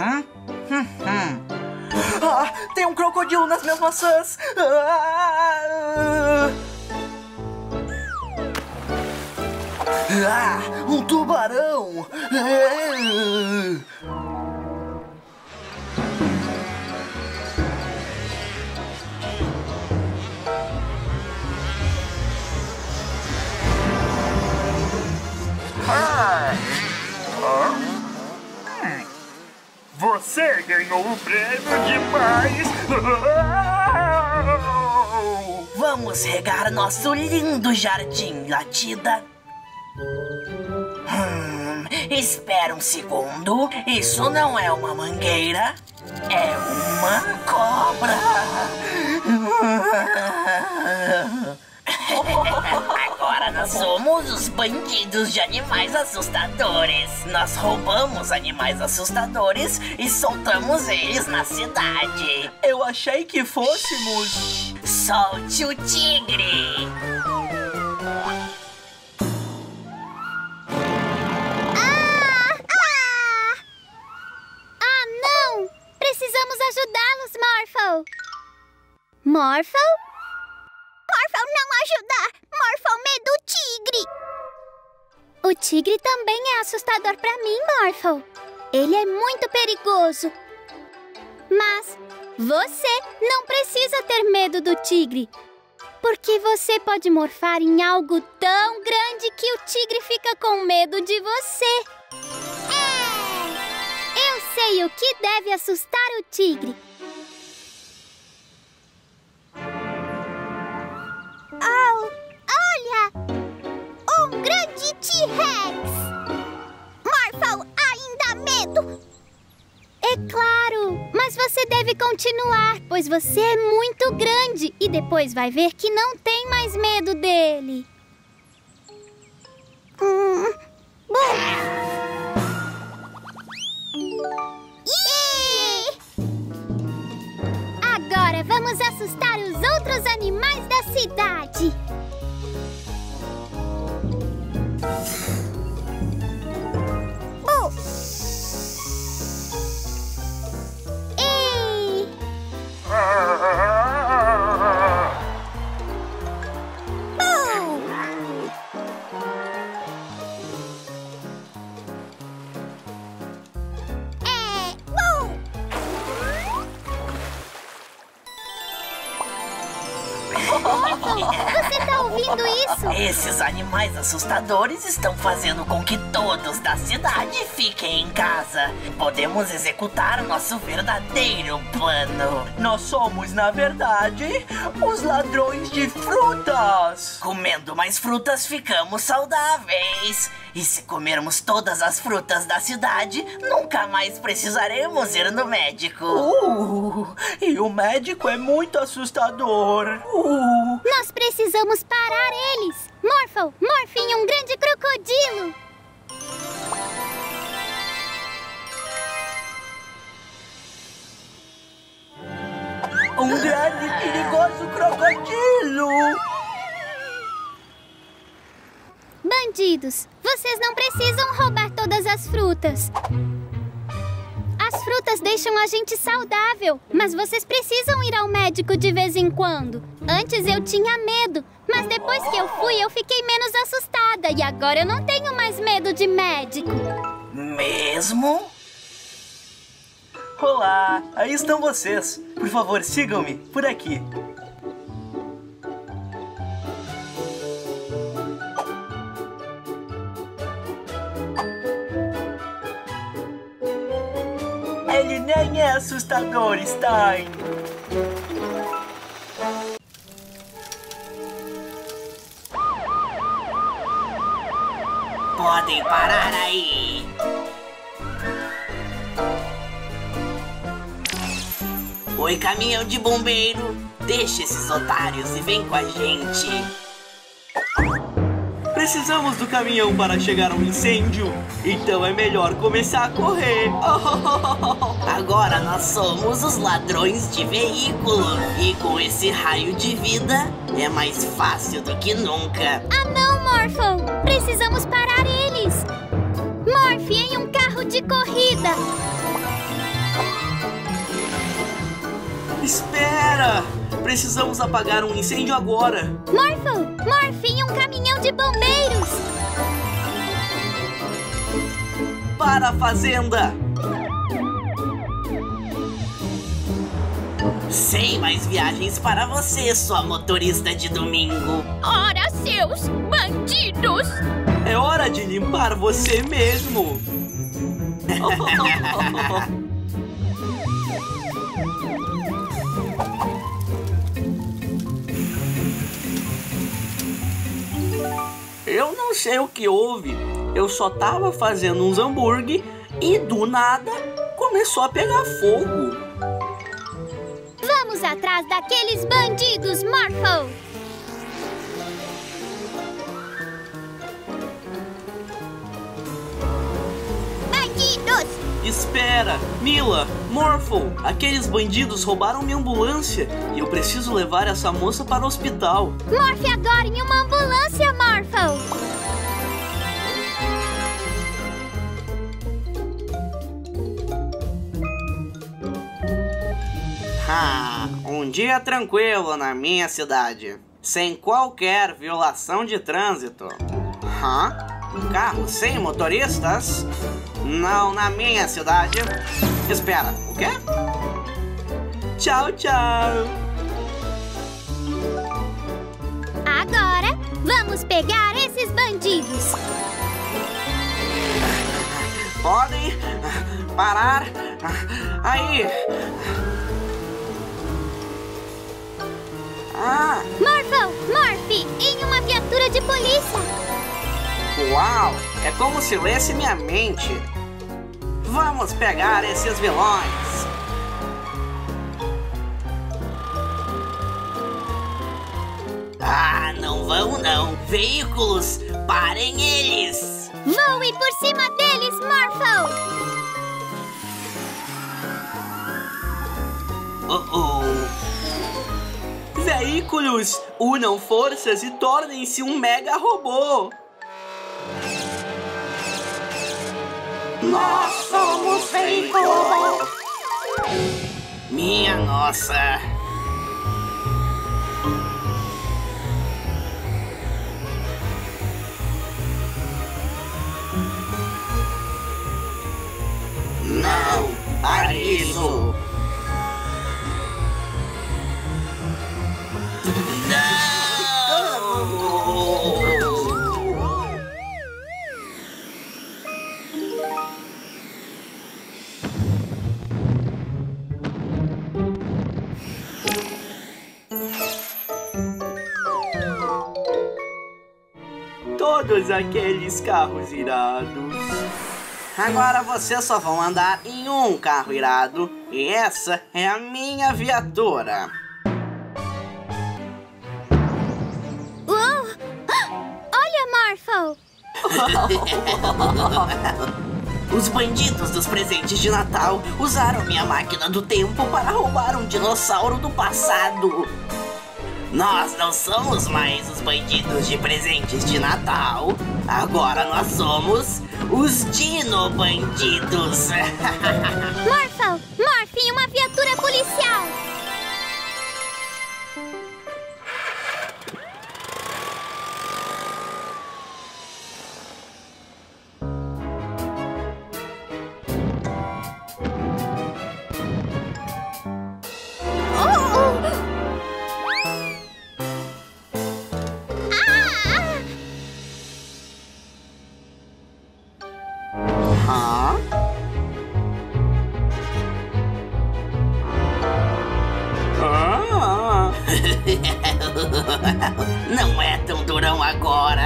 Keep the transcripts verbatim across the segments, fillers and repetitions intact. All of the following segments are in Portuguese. Ah, ah, tem um crocodilo nas minhas maçãs! Ah, ah, um tubarão! Ah. Você ganhou o prêmio de paz! Vamos regar nosso lindo jardim, Latida. Hum, espera um segundo. Isso não é uma mangueira, é uma cobra. Agora nós somos os bandidos de animais assustadores. Nós roubamos animais assustadores e soltamos eles na cidade. Eu achei que fôssemos... Solte o tigre! Ah! Ah! Ah, não! Precisamos ajudá-los, Morphle! Morphle? Morphle não ajudar! Morphle medo do tigre! O tigre também é assustador pra mim, Morphle. Ele é muito perigoso. Mas você não precisa ter medo do tigre, porque você pode morfar em algo tão grande que o tigre fica com medo de você. É! Eu sei o que deve assustar o tigre. Oh, olha! Um grande T-Rex! Morphle ainda medo! É claro! Mas você deve continuar, pois você é muito grande e depois vai ver que não tem mais medo dele. Hum, bom. Agora vamos assustar os outros animais da cidade! Oh. Ei! Você tá ouvindo isso? Esses animais assustadores estão fazendo com que todos da cidade fiquem em casa. Podemos executar nosso verdadeiro plano. Nós somos, na verdade, os ladrões de frutas. Comendo mais frutas, ficamos saudáveis. E se comermos todas as frutas da cidade, nunca mais precisaremos ir no médico. Uh, e o médico é muito assustador. Uh. Nós precisamos parar eles. Morphle, morfe em um grande crocodilo. Um grande e perigoso crocodilo. Bandidos, vocês não precisam roubar todas as frutas. As frutas deixam a gente saudável, mas vocês precisam ir ao médico de vez em quando. Antes eu tinha medo, mas depois que eu fui eu fiquei menos assustada e agora eu não tenho mais medo de médico. Mesmo? Olá, aí estão vocês. Por favor, sigam-me por aqui. Ele nem é assustador, Stein. Podem parar aí. Oi, caminhão de bombeiro. Deixa esses otários e vem com a gente. Precisamos do caminhão para chegar ao incêndio, então é melhor começar a correr. Oh! Agora nós somos os ladrões de veículo, e com esse raio de vida é mais fácil do que nunca. Ah não, Morphle! Precisamos parar eles! Morphe em um carro de corrida! Precisamos apagar um incêndio agora. Morphle! Morphle, um caminhão de bombeiros! Para a fazenda! Sem mais viagens para você, sua motorista de domingo. Ora, seus bandidos! É hora de limpar você mesmo. Eu não sei o que houve. Eu só tava fazendo uns hambúrguer e do nada começou a pegar fogo. Vamos atrás daqueles bandidos, Morphle! Bandidos! Espera! Mila, Morphle, aqueles bandidos roubaram minha ambulância e eu preciso levar essa moça para o hospital. Morphe agora em uma ambulância, Morphle! Ah, um dia tranquilo na minha cidade, sem qualquer violação de trânsito. Hã? Um carro sem motoristas? Não na minha cidade. Espera, o quê? Tchau, tchau. Agora, vamos pegar esses bandidos. Podem parar aí. Ah. Morphle, Morphe, em uma viatura de polícia. Uau, é como se lesse minha mente. Vamos pegar esses vilões. Ah, não vão não. Veículos, parem eles. Voe por cima deles, Morphle. Uh-oh. Veículos, unam forças e tornem-se um mega robô. Nós somos veículos. Minha nossa. Não, aviso. Todos aqueles carros irados. Agora vocês só vão andar em um carro irado. E essa é a minha viatura. Os bandidos dos presentes de Natal usaram minha máquina do tempo para roubar um dinossauro do passado. Nós não somos mais os bandidos de presentes de Natal. Agora nós somos os dino-bandidos. Morphle, Morphe, uma viatura policial. Não é tão durão agora.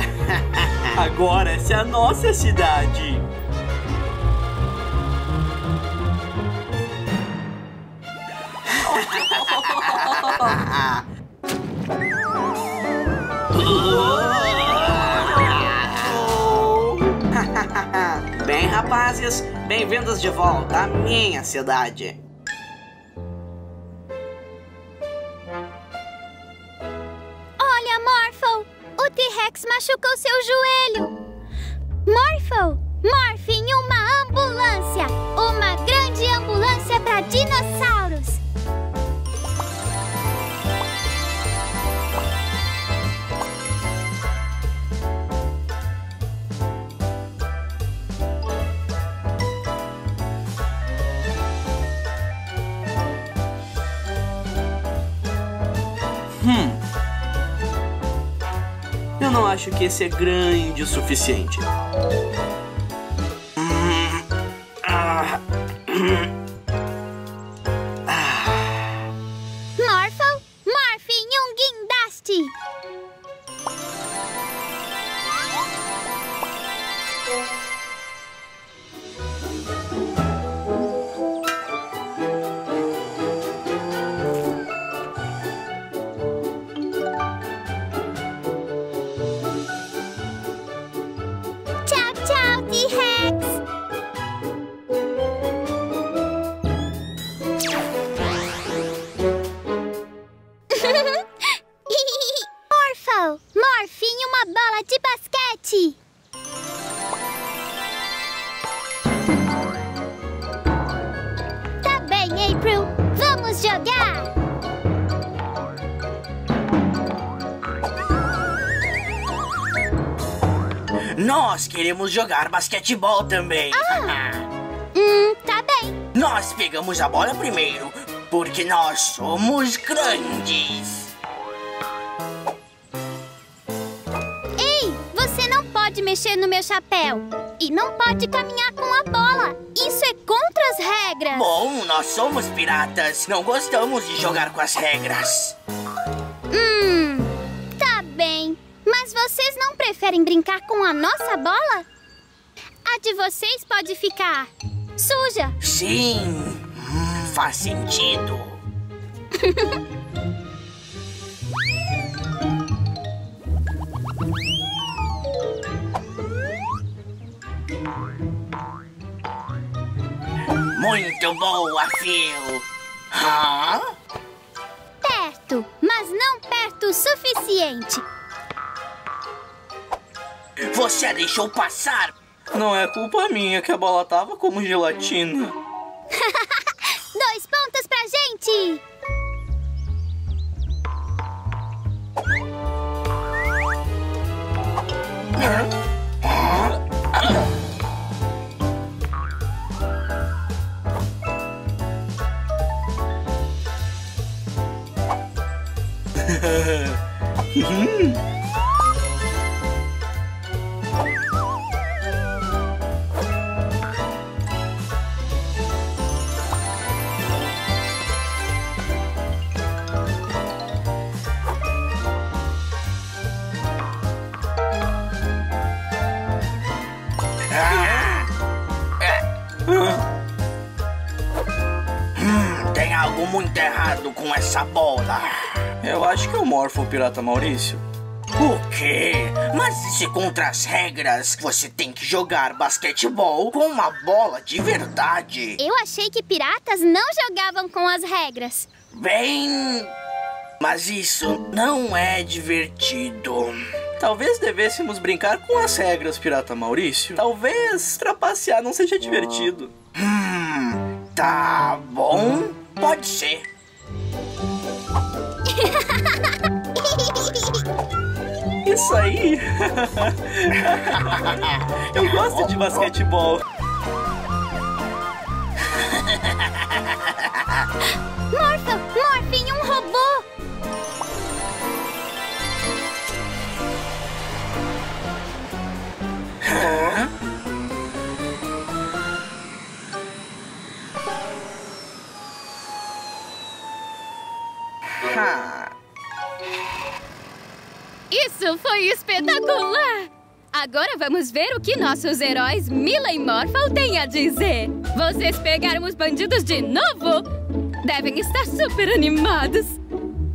Agora essa é a nossa cidade. Bem, rapazes, bem-vindos de volta à minha cidade. T-Rex machucou seu joelho. Morphle, Morphe, em uma ambulância. Uma grande ambulância para dinossauros. não acho que esse é grande o suficiente. Hum, ah, hum. Nós queremos jogar basquetebol também. Oh. Hum, tá bem. Nós pegamos a bola primeiro, porque nós somos grandes. Ei, você não pode mexer no meu chapéu. E não pode caminhar com a bola. Isso é contra as regras. Bom, nós somos piratas. Não gostamos de jogar com as regras. Hum, tá bem. Mas vocês não preferem brincar com a nossa bola? A de vocês pode ficar suja. Sim, hum, faz sentido. Muito boa, Phil. Hã? Perto, mas não perto o suficiente. Você a deixou passar! Não é culpa minha que a bola tava como gelatina. Dois pontos pra gente! Hum. Muito errado com essa bola. Eu acho que eu morfo o pirata Maurício. O quê? Mas se contra as regras, você tem que jogar basquetebol com uma bola de verdade. Eu achei que piratas não jogavam com as regras. Bem... mas isso não é divertido. Talvez devêssemos brincar com as regras, pirata Maurício. Talvez trapacear não seja divertido. Hum, tá bom... Pode ser. Isso aí. Eu gosto de basquetebol. Morphle, Morphle, um robô. Hã? Isso foi espetacular! Agora vamos ver o que nossos heróis Mila e Morphle têm a dizer. Vocês pegaram os bandidos de novo? Devem estar super animados.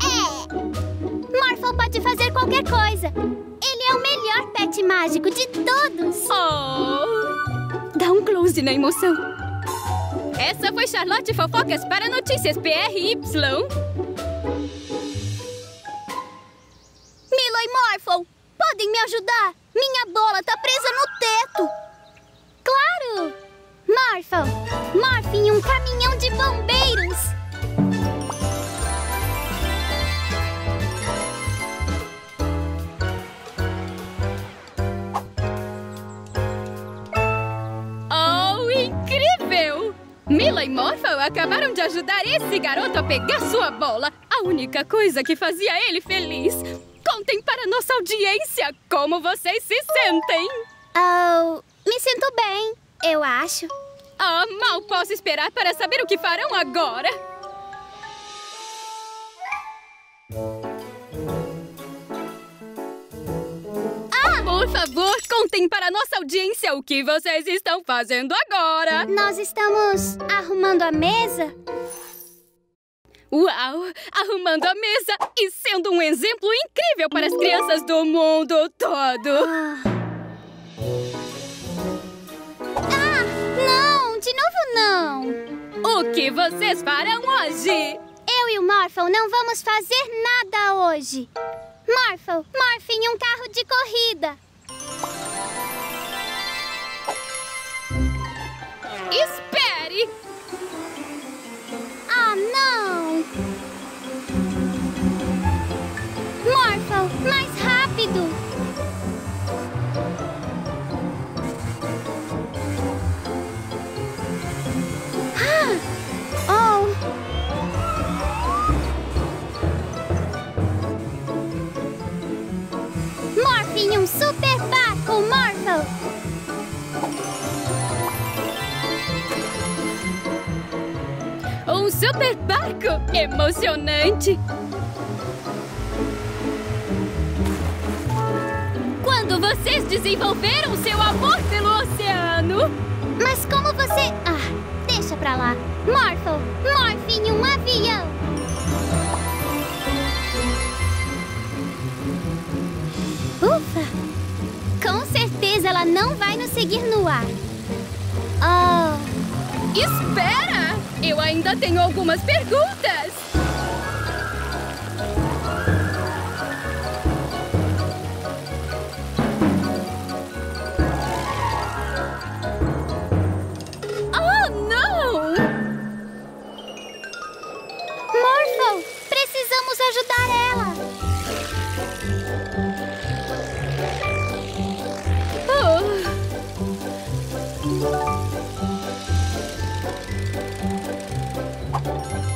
É! Morphle pode fazer qualquer coisa. Ele é o melhor pet mágico de todos. Oh! Dá um close na emoção. Essa foi Charlotte Fofocas para Notícias P R Y. Mila e Morphle, podem me ajudar? Minha bola tá presa no teto. Claro! Morphle, Morphle em um caminhão de bombeiros. Oh, incrível! Mila e Morphle acabaram de ajudar esse garoto a pegar sua bola. A única coisa que fazia ele feliz. Contem para nossa audiência como vocês se sentem. Oh, me sinto bem, eu acho. Ah, oh, mal posso esperar para saber o que farão agora. Ah, por favor, contem para nossa audiência o que vocês estão fazendo agora. Nós estamos arrumando a mesa. Uau! Arrumando a mesa e sendo um exemplo incrível para as crianças do mundo todo! Ah, não! De novo não! O que vocês farão hoje? Eu e o Morphle não vamos fazer nada hoje! Morphle, morfe em um carro de corrida! Espere! Ah, não! Morphle, mais rápido! Ah! Oh! Morphle em um super vácuo, Morphle! Um super barco emocionante! Quando vocês desenvolveram seu amor pelo oceano! Mas como você... Ah, deixa pra lá! Morphle, morfe em um avião! Ufa! Com certeza ela não vai nos seguir no ar! Oh! Espera! Eu ainda tenho algumas perguntas! Oh, não! Morphle, precisamos ajudar ela! Oh!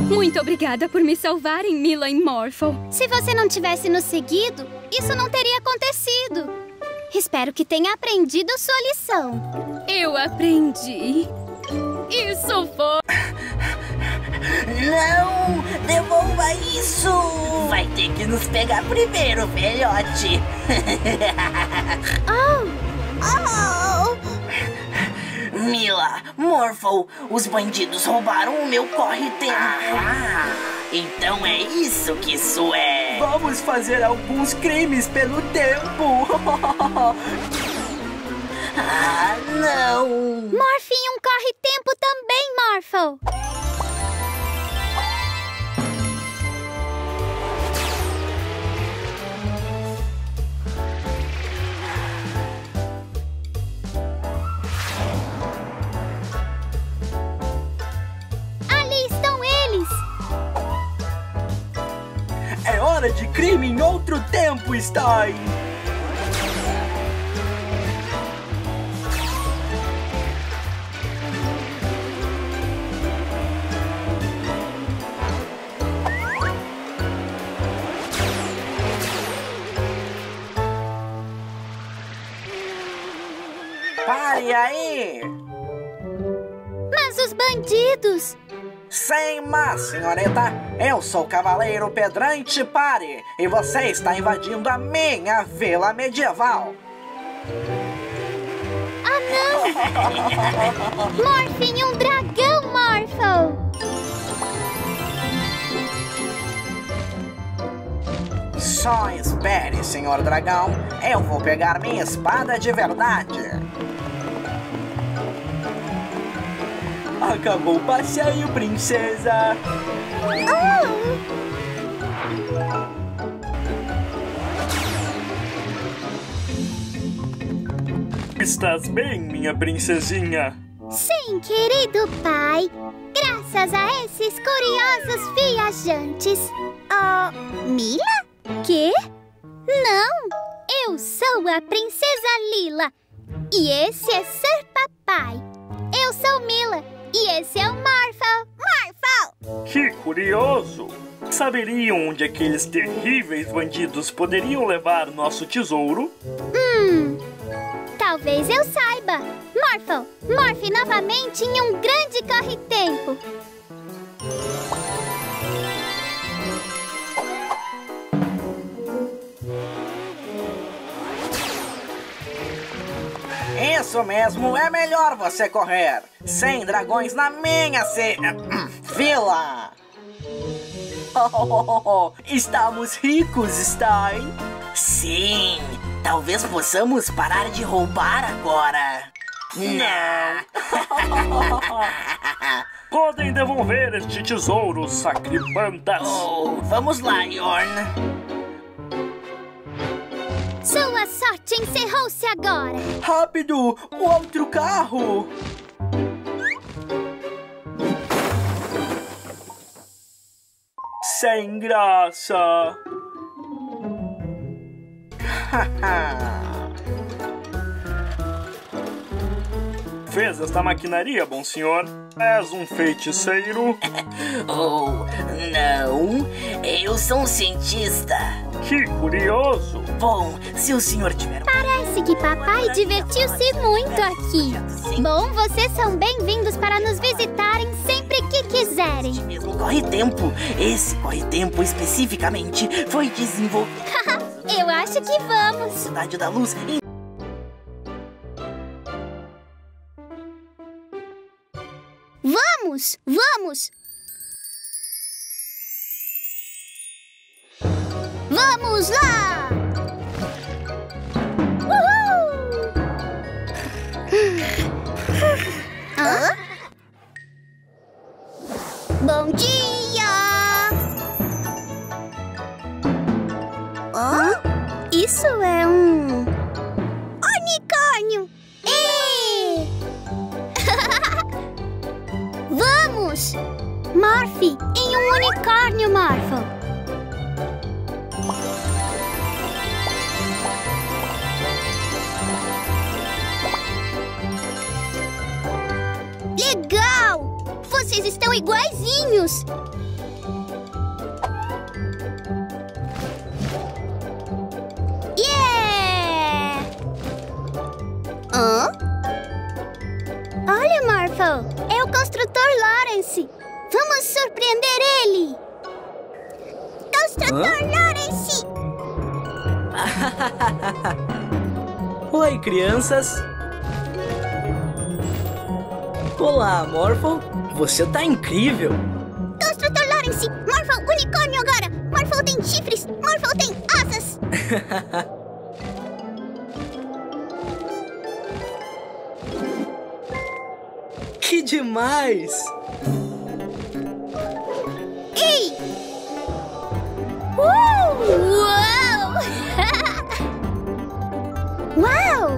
Muito obrigada por me salvarem, Mila e Morphle. Se você não tivesse nos seguido, isso não teria acontecido. Espero que tenha aprendido sua lição. Eu aprendi. Isso foi... Não! Devolva isso! Vai ter que nos pegar primeiro, velhote. Oh! Oh! Mila, Morphle, os bandidos roubaram o meu corre-tempo. Ah, então é isso que isso é. Vamos fazer alguns crimes pelo tempo. Ah, não. Morphle um corre-tempo também, Morphle. É hora de crime em outro tempo, Stein! Pare aí! Mas os bandidos... Sem má, senhorita. Eu sou o Cavaleiro Pedrante, pare! E você está invadindo a minha vila medieval. Ah, não! Morphle em um dragão, Morphle! Só espere, senhor dragão. Eu vou pegar minha espada de verdade. Acabou o passeio, princesa! Oh. Estás bem, minha princesinha? Sim, querido pai. Graças a esses curiosos viajantes. Oh, Mila? Quê? Não, eu sou a princesa Lila. E esse é ser papai. Eu sou Mila. E esse é o Morphle! Morphle! Que curioso! Saberiam onde aqueles terríveis bandidos poderiam levar nosso tesouro? Hum... Talvez eu saiba. Morphle, morfe novamente em um grande corre-tempo. Isso mesmo, é melhor você correr. Sem dragões na minha se... vila. Oh, oh, oh, oh. Estamos ricos, Stein. Sim, talvez possamos parar de roubar agora. Não. Podem devolver este tesouro, sacripantas. Oh, vamos lá, Yorn. Sua sorte encerrou-se agora. Rápido, o outro carro. Sem graça. Fez esta maquinaria, bom senhor? És um feiticeiro? Oh, não. Eu sou um cientista. Que curioso. Bom, se o senhor tiver... Parece que papai divertiu-se muito aqui. Bom, vocês são bem-vindos para nos visitarem sempre que quiserem. Este mesmo corre-tempo, esse corre-tempo especificamente foi desenvolvido. Eu acho que vamos. Cidade da Luz. Vamos, vamos. Vamos lá. Uhul. Hã? Bom dia! Hã? Isso é um... unicórnio! E... Vamos! Morphe, em um unicórnio, Morphe! Legal! Vocês estão iguaizinhos! Yeah! Hã? Olha, Morphle! É o Construtor Lawrence! Vamos surpreender ele! Construtor Lawrence! Oi, crianças! Olá, Morphle! Você tá incrível! Construtor Lawrence! Morphle, unicórnio agora! Morphle tem chifres! Morphle tem asas! Que demais! Ei! Uh! Uau! Uau!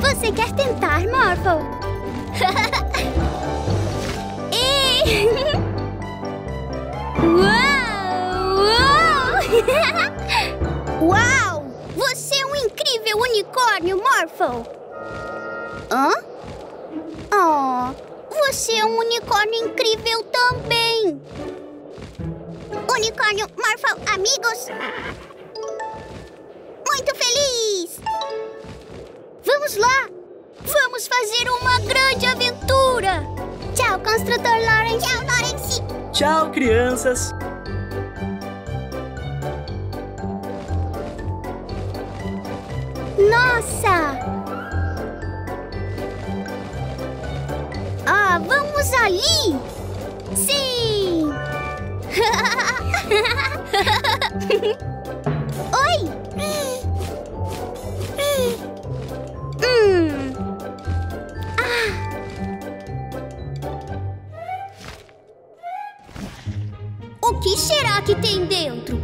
Você quer tentar, Morphle? E... Uau! Uau! Uau! Você é um incrível unicórnio, Morphle! Hã? Oh, você é um unicórnio incrível também! Unicórnio, Morphle, amigos! Muito feliz! Vamos lá! Vamos fazer uma grande aventura! Tchau, Construtor Lawrence! Tchau, Lawrence! Tchau, crianças! Nossa! Ah, vamos ali! Sim! Oi! Hum. Ah. O que será que tem dentro?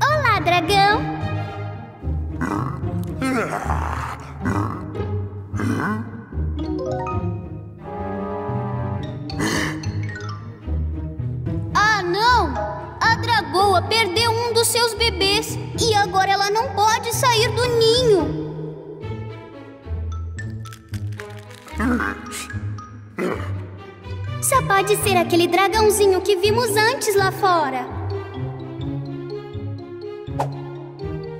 Olá, dragão. dragoa perdeu um dos seus bebês e agora ela não pode sair do ninho. Só pode ser aquele dragãozinho que vimos antes lá fora.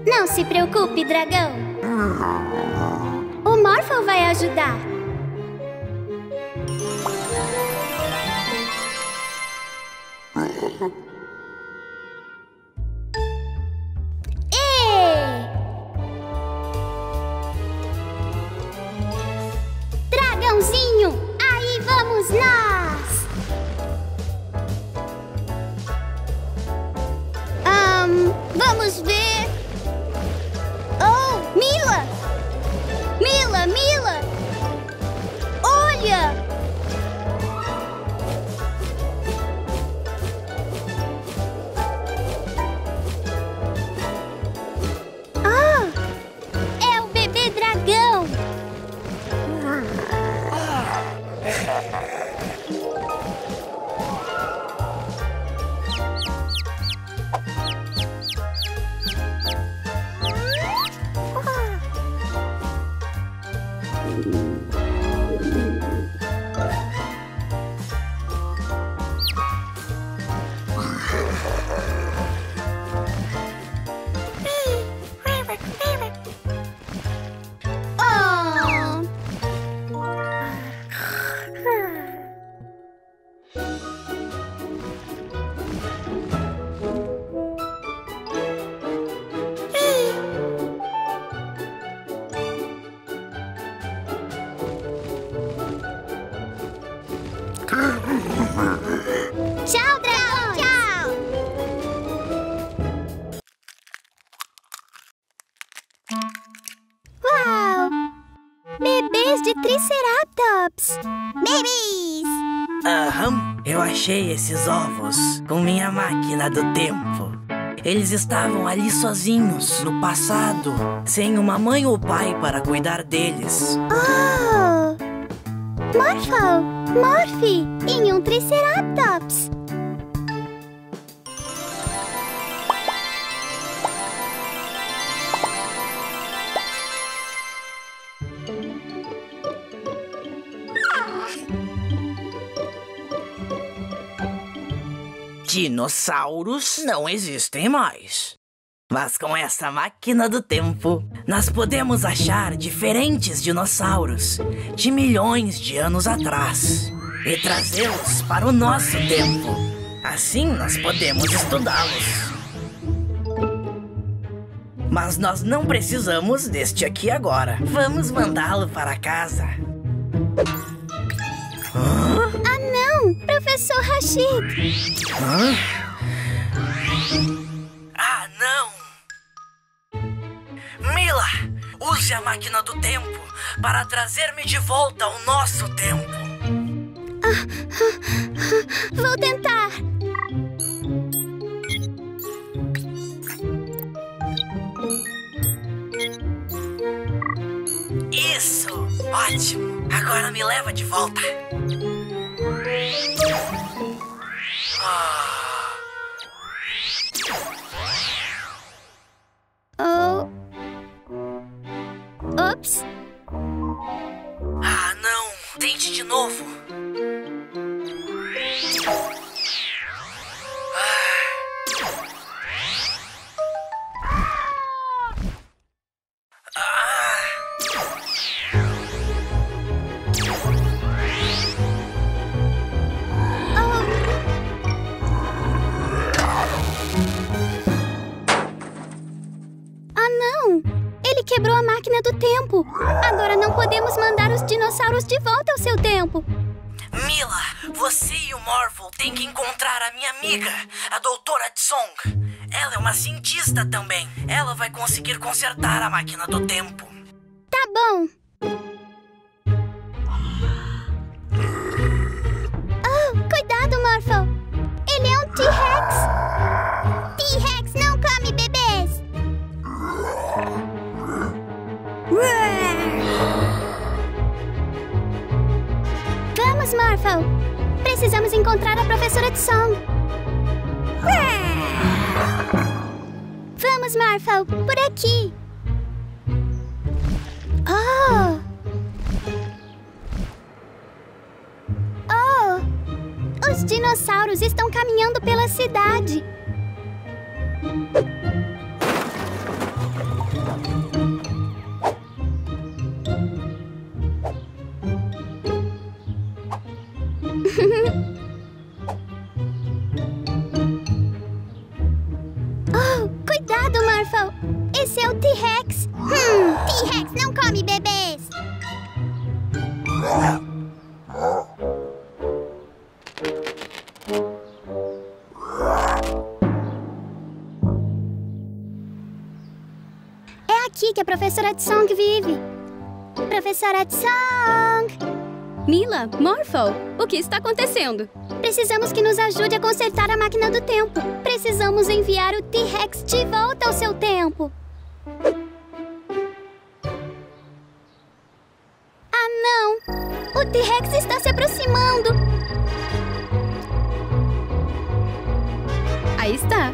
Não se preocupe, dragão. O Morphle vai ajudar. Triceratops! Babies! Aham, eu achei esses ovos com minha máquina do tempo. Eles estavam ali sozinhos, no passado, sem uma mãe ou pai para cuidar deles. Oh! Morphle! Morphe! Em um Triceratops! Dinossauros não existem mais. Mas com essa máquina do tempo, nós podemos achar diferentes dinossauros de milhões de anos atrás e trazê-los para o nosso tempo. Assim nós podemos estudá-los. Mas nós não precisamos deste aqui agora. Vamos mandá-lo para casa. Hã? Ah, não! Professor Rashid! Hã? Ah, não! Mila, use a máquina do tempo para trazer-me de volta ao nosso tempo. Ah, ah, ah, vou tentar! Isso! Ótimo! Agora me leva de volta. Oh. Ops. Ah, não. Tente de novo. Quebrou a máquina do tempo. Agora não podemos mandar os dinossauros de volta ao seu tempo. Mila, você e o Morphle têm que encontrar a minha amiga, a doutora Tsong. Ela é uma cientista também. Ela vai conseguir consertar a máquina do tempo. Tá bom. Oh, cuidado, Morphle. Ele é um T-Rex. T-Rex não come bebês. Vamos, Morphle! Precisamos encontrar a professora Tsong. Vamos, Morphle, por aqui. Oh! Oh! Os dinossauros estão caminhando pela cidade. Oh, cuidado, Morphle. Esse é o T-Rex. Hum, T-Rex não come bebês. É aqui que a professora Tsong vive. Professora Tsong! Mila, Morphle, o que está acontecendo? Precisamos que nos ajude a consertar a máquina do tempo. Precisamos enviar o T-Rex de volta ao seu tempo. Ah, não! O T-Rex está se aproximando. Aí está.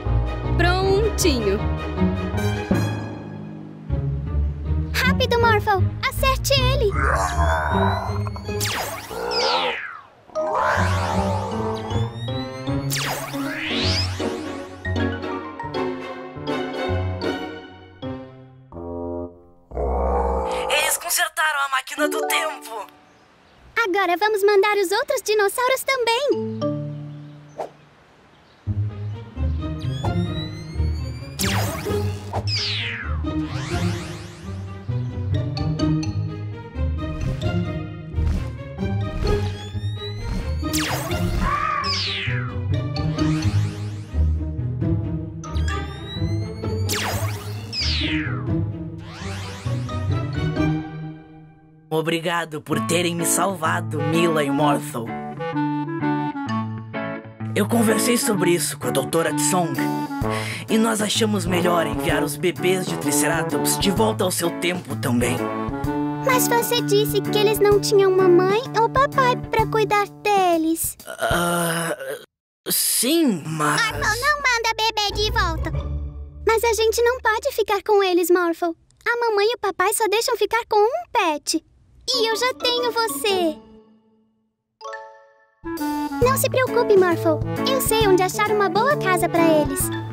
Prontinho. Rápido, Morphle. Acerte ele. Eles consertaram a máquina do tempo. Agora vamos mandar os outros dinossauros também. Obrigado por terem me salvado, Mila e Morphle. Eu conversei sobre isso com a doutora Tsong e nós achamos melhor enviar os bebês de Triceratops de volta ao seu tempo também. Mas você disse que eles não tinham mamãe ou papai pra cuidar deles. Uh, sim, mas... Morphle não manda bebê de volta. Mas a gente não pode ficar com eles, Morphle. A mamãe e o papai só deixam ficar com um pet. E eu já tenho você! Não se preocupe, Morphle. Eu sei onde achar uma boa casa para eles.